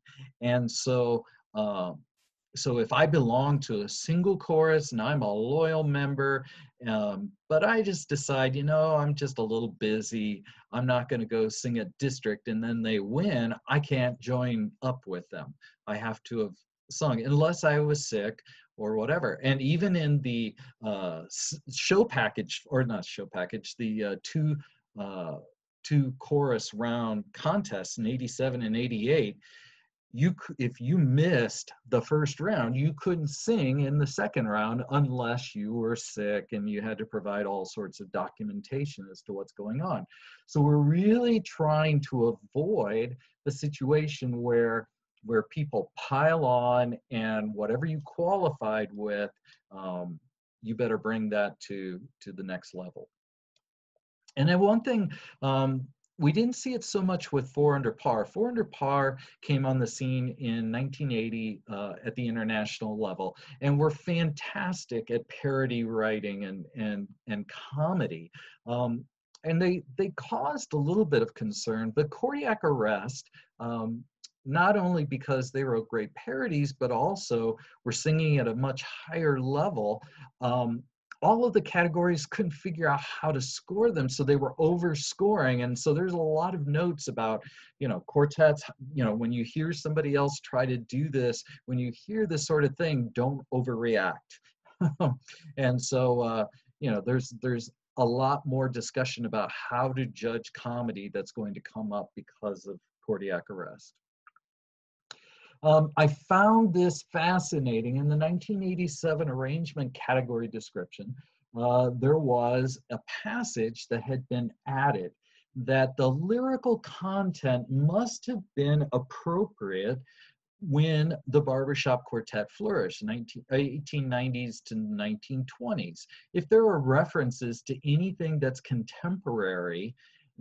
And so, so if I belong to a single chorus and I'm a loyal member, but I just decide, you know, I'm just a little busy, I'm not going to go sing at district, and then they win, I can't join up with them. I have to have sung unless I was sick or whatever. And even in the show package, or not show package, the two chorus round contests in 87 and 88, if you missed the first round, you couldn't sing in the second round unless you were sick, and you had to provide all sorts of documentation as to what's going on. So we're really trying to avoid the situation where people pile on, and whatever you qualified with, you better bring that to the next level. And then one thing, we didn't see it so much with Four Under Par. Four Under Par came on the scene in 1980 at the international level, and were fantastic at parody writing and comedy. And they caused a little bit of concern, but Cardiac Arrest, not only because they wrote great parodies, but also were singing at a much higher level. All of the categories couldn't figure out how to score them, so they were overscoring. And so there's a lot of notes about, you know, quartets, you know, when you hear somebody else try to do this, when you hear this sort of thing, don't overreact. And so, you know, there's a lot more discussion about how to judge comedy that's going to come up because of Cardiac Arrest. I found this fascinating. In the 1987 arrangement category description, there was a passage that had been added that the lyrical content must have been appropriate when the barbershop quartet flourished, 1890s to 1920s. If there are references to anything that's contemporary,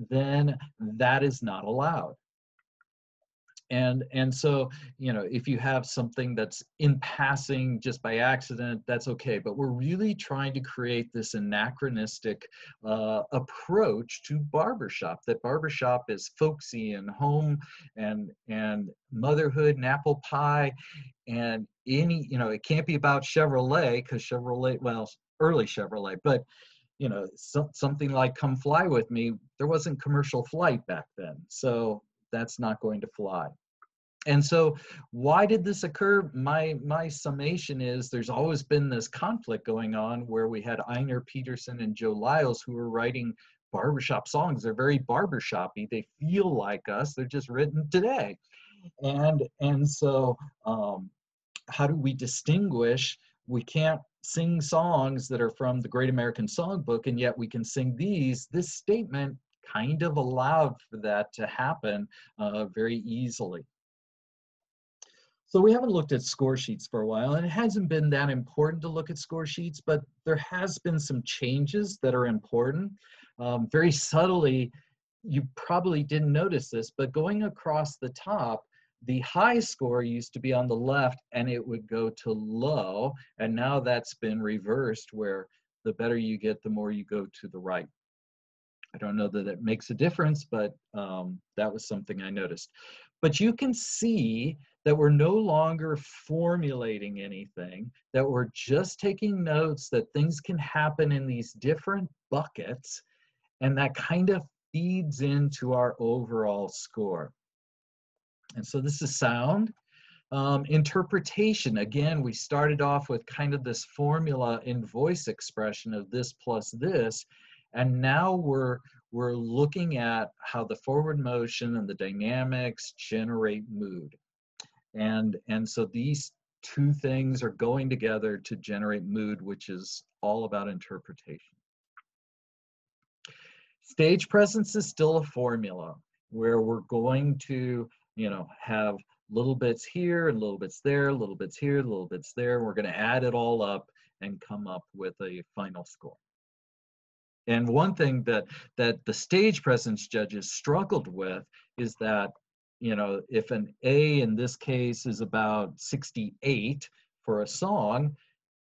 then that is not allowed. And so, you know, if you have something that's in passing just by accident, that's okay. But we're really trying to create this anachronistic approach to barbershop, that barbershop is folksy and home and motherhood and apple pie. And any, you know, it can't be about Chevrolet, because Chevrolet, well, early Chevrolet, but, you know, something like Come Fly With Me, there wasn't commercial flight back then. So that's not going to fly. And so why did this occur? My summation is there's always been this conflict going on where we had Einar Peterson and Joe Lyles, who were writing barbershop songs. They're very barbershoppy. They feel like us. They're just written today. And so how do we distinguish? We can't sing songs that are from the Great American Songbook, and yet we can sing these. This statement kind of allowed for that to happen very easily. So we haven't looked at score sheets for a while, and it hasn't been that important to look at score sheets, but there has been some changes that are important. Very subtly, you probably didn't notice this, but going across the top, the high score used to be on the left and it would go to low, and now that's been reversed, where the better you get, the more you go to the right. I don't know that it makes a difference, but that was something I noticed. But you can see that we're no longer formulating anything, that we're just taking notes, that things can happen in these different buckets, and that kind of feeds into our overall score. And so this is sound. Interpretation, again, we started off with kind of this formula in voice expression of this plus this, and now we're looking at how the forward motion and the dynamics generate mood. And so these two things are going together to generate mood, which is all about interpretation. Stage presence is still a formula where we're going to, you know, have little bits here and little bits there, little bits here, little bits there. We're gonna add it all up and come up with a final score. And one thing that the stage presence judges struggled with is that, you know, if an A in this case is about 68 for a song,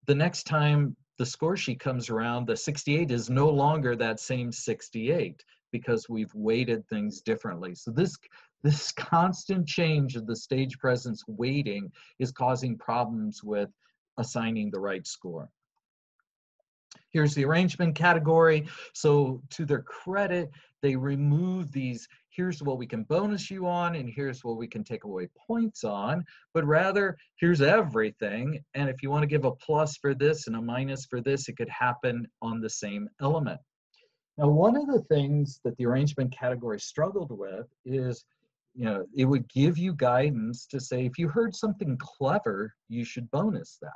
the next time the score sheet comes around, the 68 is no longer that same 68 because we've weighted things differently. So this constant change of the stage presence weighting is causing problems with assigning the right score. Here's the arrangement category. So to their credit, they remove these, here's what we can bonus you on and here's what we can take away points on, but rather here's everything. And if you want to give a plus for this and a minus for this, it could happen on the same element. Now, one of the things that the arrangement category struggled with is, you know, it would give you guidance to say, if you heard something clever, you should bonus that.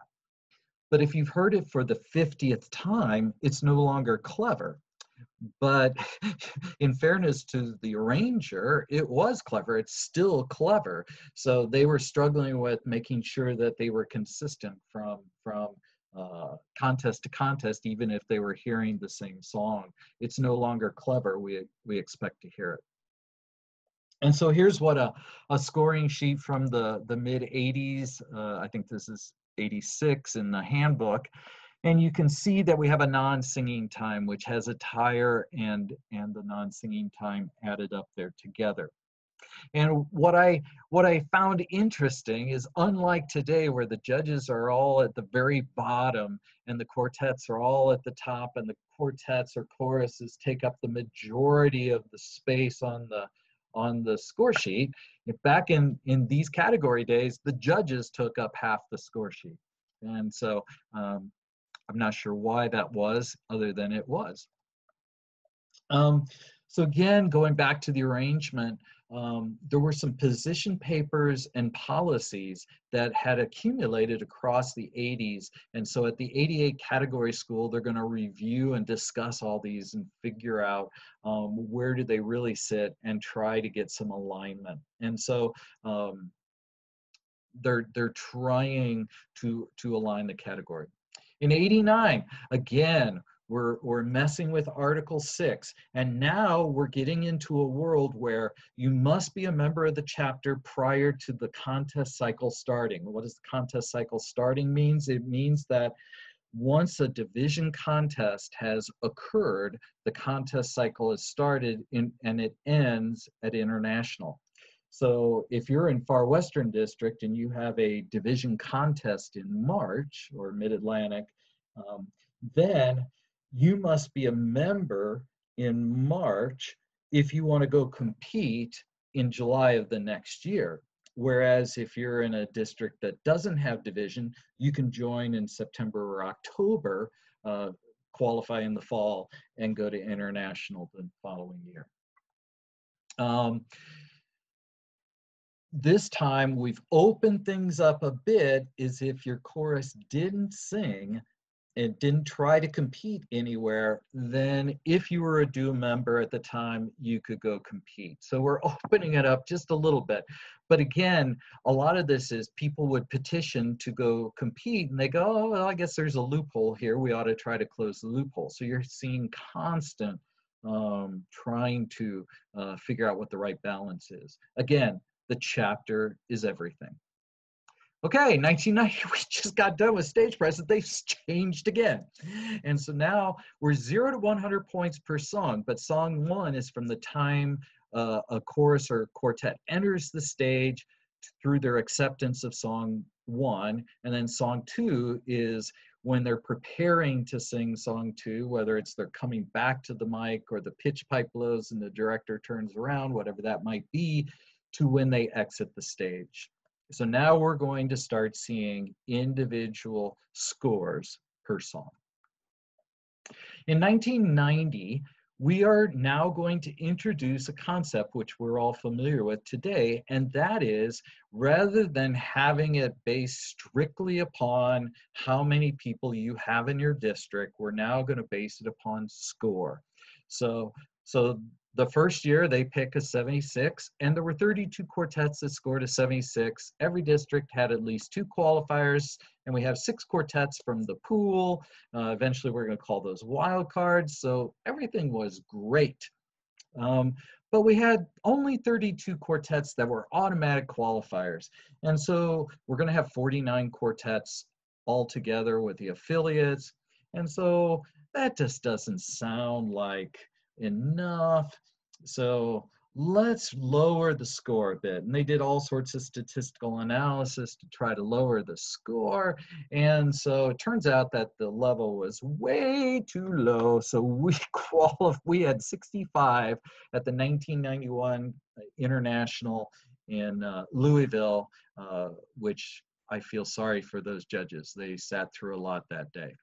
But if you've heard it for the 50th time, it's no longer clever. But in fairness to the arranger, it was clever. It's still clever. So they were struggling with making sure that they were consistent from contest to contest, even if they were hearing the same song. It's no longer clever. We expect to hear it. And so here's what a scoring sheet from the mid-80s, I think this is 86 in the handbook, and you can see that we have a non-singing time, which has a tire and the non-singing time added up there together. And what I found interesting is, unlike today where the judges are all at the very bottom and the quartets are all at the top and the quartets or choruses take up the majority of the space on the score sheet, back in these category days, the judges took up half the score sheet. And so I'm not sure why that was, other than it was. So again, going back to the arrangement, there were some position papers and policies that had accumulated across the 80s. And so at the 88 category school, they're going to review and discuss all these and figure out where do they really sit and try to get some alignment. And so they're trying to align the category. In 89, again, we're messing with Article 6, and now we're getting into a world where you must be a member of the chapter prior to the contest cycle starting. What does the contest cycle starting means? It means that once a division contest has occurred, the contest cycle is started and it ends at international. So if you're in Far Western District and you have a division contest in March or Mid-Atlantic, then you must be a member in March if you want to go compete in July of the next year. Whereas if you're in a district that doesn't have division, you can join in September or October, qualify in the fall, and go to international the following year. This time we've opened things up a bit, is if your chorus didn't sing and didn't try to compete anywhere, then if you were a due member at the time, you could go compete. So we're opening it up just a little bit. But again, a lot of this is people would petition to go compete and they go, oh, well, I guess there's a loophole here. We ought to try to close the loophole. So you're seeing constant trying to figure out what the right balance is. Again, the chapter is everything. Okay, 1990, we just got done with stage presence. They've changed again. And so now we're 0 to 100 points per song, but song 1 is from the time a chorus or quartet enters the stage through their acceptance of song 1. And then song 2 is when they're preparing to sing song 2, whether it's they're coming back to the mic or the pitch pipe blows and the director turns around, whatever that might be, to when they exit the stage. So now we're going to start seeing individual scores per song. In 1990, we are now going to introduce a concept which we're all familiar with today, and that is, rather than having it based strictly upon how many people you have in your district, we're now going to base it upon score. So the first year they pick a 76, and there were 32 quartets that scored a 76. Every district had at least 2 qualifiers, and we have 6 quartets from the pool. Eventually we're gonna call those wild cards. So everything was great. But we had only 32 quartets that were automatic qualifiers. And so we're gonna have 49 quartets altogether with the affiliates. And so that just doesn't sound like enough. So let's lower the score a bit. And they did all sorts of statistical analysis to try to lower the score. And so it turns out that the level was way too low. So we had 65 at the 1991 International in Louisville, which I feel sorry for those judges. They sat through a lot that day.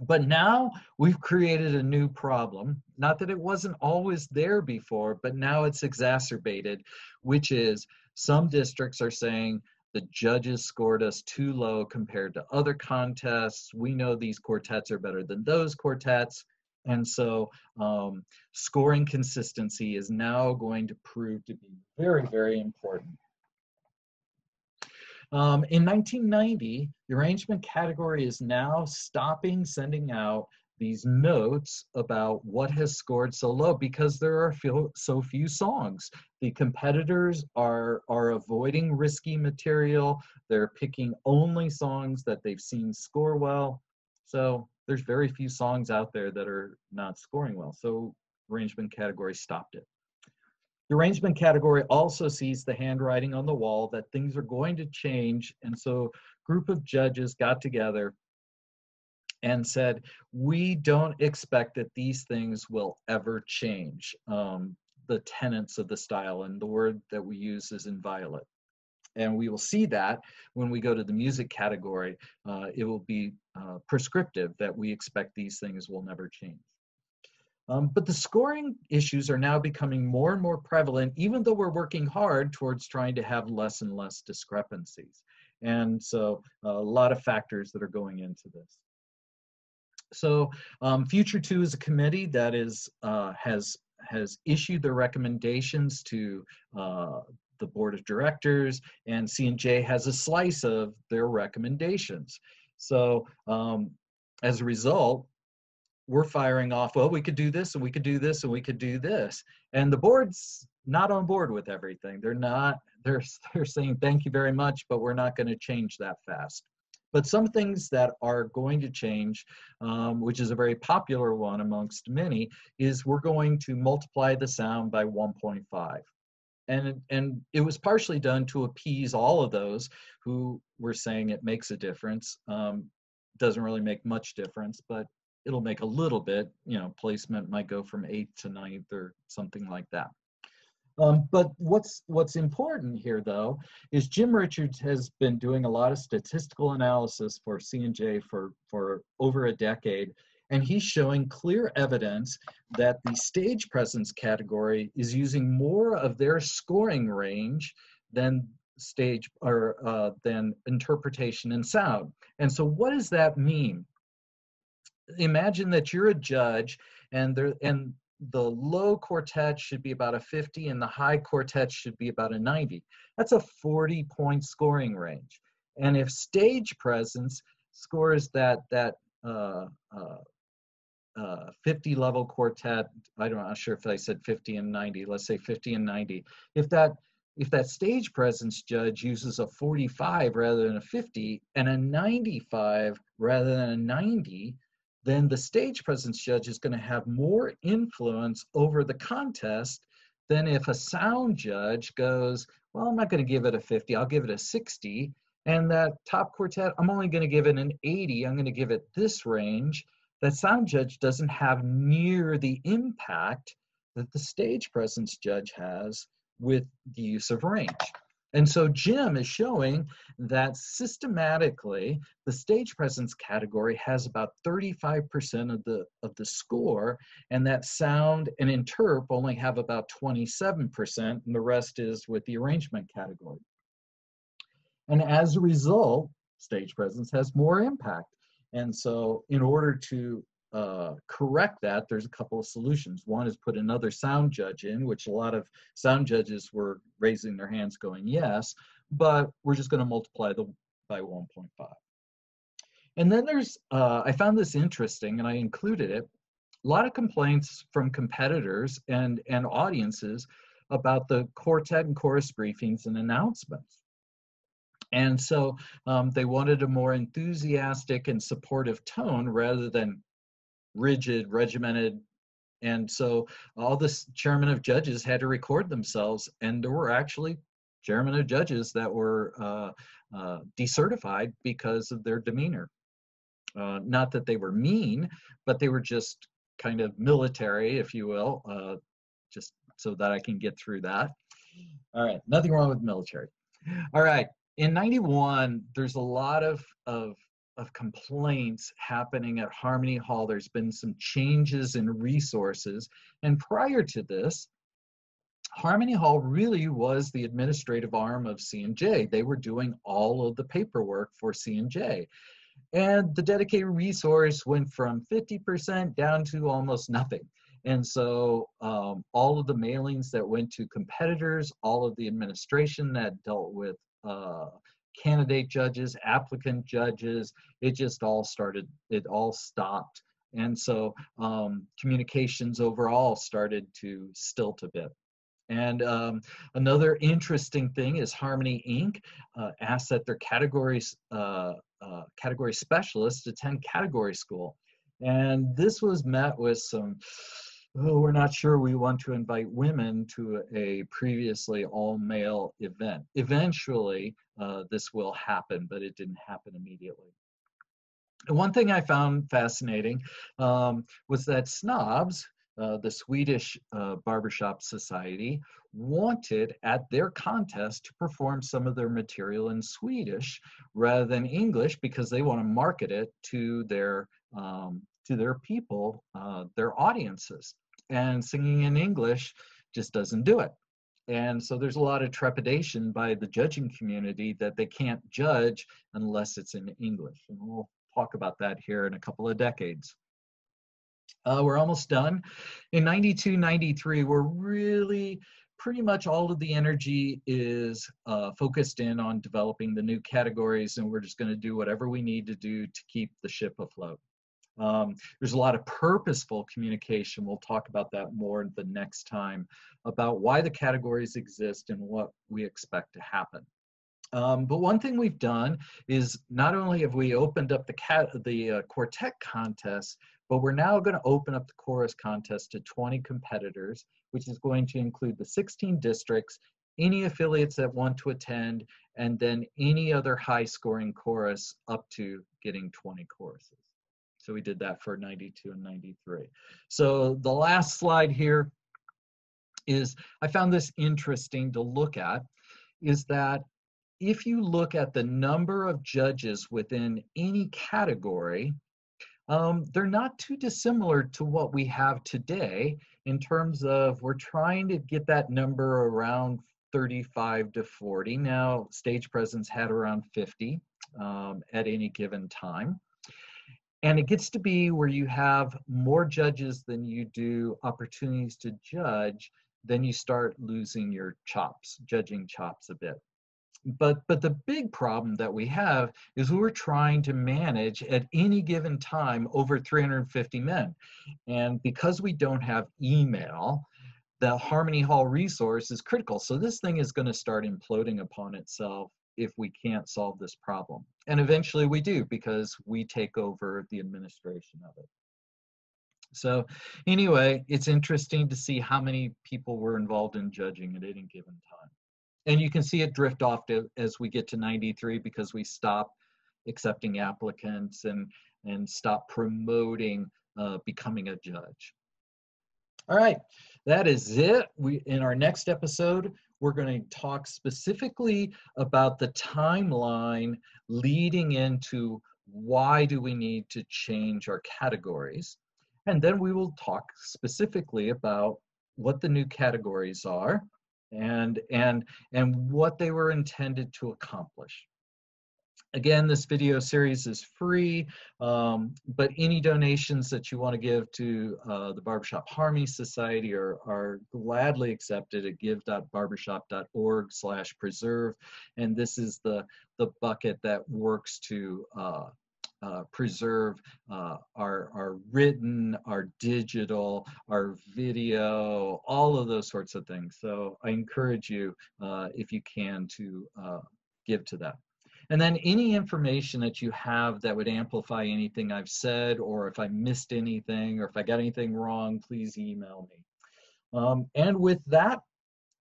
But now we've created a new problem. Not that it wasn't always there before, but now it's exacerbated, which is some districts are saying the judges scored us too low compared to other contests. We know these quartets are better than those quartets. And so scoring consistency is now going to prove to be very, very important. In 1990, the arrangement category is now stopping sending out these notes about what has scored so low because there are so few songs. The competitors are avoiding risky material. They're picking only songs that they've seen score well. So there's very few songs out there that are not scoring well. So arrangement category stopped it. The arrangement category also sees the handwriting on the wall that things are going to change. And so a group of judges got together and said, we don't expect that these things will ever change, the tenets of the style. And the word that we use is inviolate. And we will see that when we go to the music category, it will be prescriptive that we expect these things will never change. But the scoring issues are now becoming more and more prevalent, even though we're working hard towards trying to have less and less discrepancies. And so a lot of factors that are going into this. So Future 2 is a committee that is, has issued their recommendations to the board of directors, and C&J has a slice of their recommendations. So as a result, we're firing off, well, we could do this and we could do this and we could do this. And the board's not on board with everything. They're not, they're saying, thank you very much, but we're not going to change that fast. But some things that are going to change, which is a very popular one amongst many, is we're going to multiply the sound by 1.5. And it was partially done to appease all of those who were saying it makes a difference. Doesn't really make much difference, but it'll make a little bit, you know, placement might go from 8th to 9th or something like that. But what's important here, though, is Jim Richards has been doing a lot of statistical analysis for C&J for over a decade, and he's showing clear evidence that the stage presence category is using more of their scoring range than stage or than interpretation and sound. And so what does that mean? Imagine that you're a judge and the low quartet should be about a 50 and the high quartet should be about a 90. That's a 40-point scoring range. And if stage presence scores that 50 level quartet, I'm not sure if I said 50 and 90, let's say 50 and 90. If that stage presence judge uses a 45 rather than a 50 and a 95 rather than a 90, then the stage presence judge is going to have more influence over the contest than if a sound judge goes, well, I'm not going to give it a 50, I'll give it a 60. And that top quartet, I'm only going to give it an 80, I'm going to give it this range. That sound judge doesn't have near the impact that the stage presence judge has with the use of range. And so Jim is showing that systematically, the stage presence category has about 35% of the score, and that sound and interp only have about 27%, and the rest is with the arrangement category. And as a result, stage presence has more impact. And so in order to correct that, there's a couple of solutions. One is put another sound judge in, which a lot of sound judges were raising their hands going yes, but we're just going to multiply by 1.5. And then there's, I found this interesting and I included it, a lot of complaints from competitors and audiences about the quartet and chorus briefings and announcements. And so they wanted a more enthusiastic and supportive tone rather than rigid, regimented. And so all the chairmen of judges had to record themselves, and there were actually chairmen of judges that were decertified because of their demeanor. Not that they were mean, but they were just kind of military, if you will, just so that I can get through that. All right, nothing wrong with military. All right, in '91, there's a lot of complaints happening at Harmony Hall. There's been some changes in resources. And prior to this, Harmony Hall really was the administrative arm of C&J. They were doing all of the paperwork for C&J. And the dedicated resource went from 50% down to almost nothing. And so all of the mailings that went to competitors, all of the administration that dealt with candidate judges, applicant judges, it just all started, it all stopped. And so communications overall started to stilt a bit. And another interesting thing is Harmony Inc. Asked that their category specialists attend category school. And this was met with some, oh, we're not sure we want to invite women to a previously all-male event. Eventually, this will happen, but it didn't happen immediately. And one thing I found fascinating was that Snobs, the Swedish barbershop society, wanted at their contest to perform some of their material in Swedish rather than English because they want to market it to their people, their audiences. And singing in English just doesn't do it. And so there's a lot of trepidation by the judging community that they can't judge unless it's in English. And we'll talk about that here in a couple of decades. We're almost done. In '92, '93, we're really pretty much all of the energy is focused in on developing the new categories, and we're just going to do whatever we need to do to keep the ship afloat. There's a lot of purposeful communication. We'll talk about that more the next time about why the categories exist and what we expect to happen. But one thing we've done is not only have we opened up the quartet contest, but we're now going to open up the chorus contest to 20 competitors, which is going to include the 16 districts, any affiliates that want to attend, and then any other high-scoring chorus up to getting 20 choruses. So we did that for '92 and '93. So the last slide here is, I found this interesting to look at, is that if you look at the number of judges within any category, they're not too dissimilar to what we have today in terms of we're trying to get that number around 35 to 40. Now, stage presence had around 50 at any given time. And it gets to be where you have more judges than you do opportunities to judge, then you start losing your chops, judging chops a bit. But the big problem that we have is we're trying to manage at any given time over 350 men. And because we don't have email, the Harmony Hall resource is critical. So this thing is going to start imploding upon itself if we can't solve this problem. And eventually we do, because we take over the administration of it. So anyway, it's interesting to see how many people were involved in judging at any given time. And you can see it drift off to, as we get to '93, because we stop accepting applicants and stop promoting becoming a judge. All right, that is it. In our next episode, we're going to talk specifically about the timeline leading into why do we need to change our categories. And then we will talk specifically about what the new categories are and what they were intended to accomplish. Again, this video series is free, but any donations that you want to give to the Barbershop Harmony Society are gladly accepted at give.barbershop.org/preserve. And this is the bucket that works to preserve our written, our digital, our video, all of those sorts of things. So I encourage you, if you can, to give to that. And then any information that you have that would amplify anything I've said, or if I missed anything, or if I got anything wrong, please email me. And with that,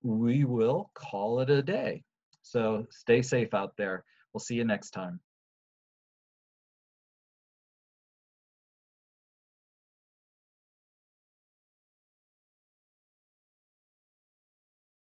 we will call it a day. So stay safe out there. We'll see you next time.